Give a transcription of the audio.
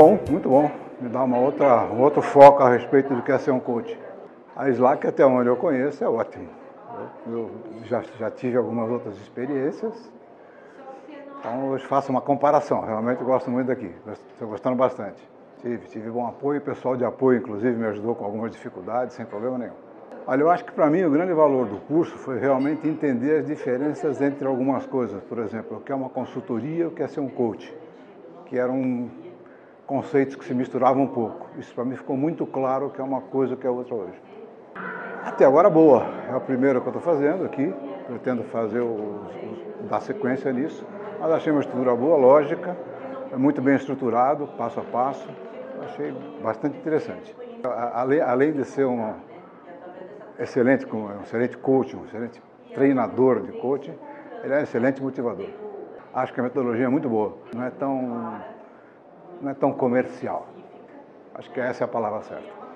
bom, muito bom. Me dá um outro foco a respeito do que é ser um coach. A SLAC, até onde eu conheço, é ótimo. Eu já tive algumas outras experiências, então eu faço uma comparação. Realmente gosto muito daqui, estou gostando bastante. Tive bom apoio, o pessoal de apoio, inclusive, me ajudou com algumas dificuldades, sem problema nenhum. Olha, eu acho que para mim o grande valor do curso foi realmente entender as diferenças entre algumas coisas. Por exemplo, o que é uma consultoria, o que é ser um coach, que eram conceitos que se misturavam um pouco. Isso para mim ficou muito claro que é uma coisa que é outra hoje. Até agora boa, é a primeira que eu estou fazendo aqui, pretendo fazer, dar sequência nisso, mas achei uma estrutura boa, lógica, é muito bem estruturado, passo a passo. Achei bastante interessante. Além de ser um excelente coach, um excelente treinador de coaching, ele é um excelente motivador. Acho que a metodologia é muito boa, não é tão comercial. Acho que essa é a palavra certa.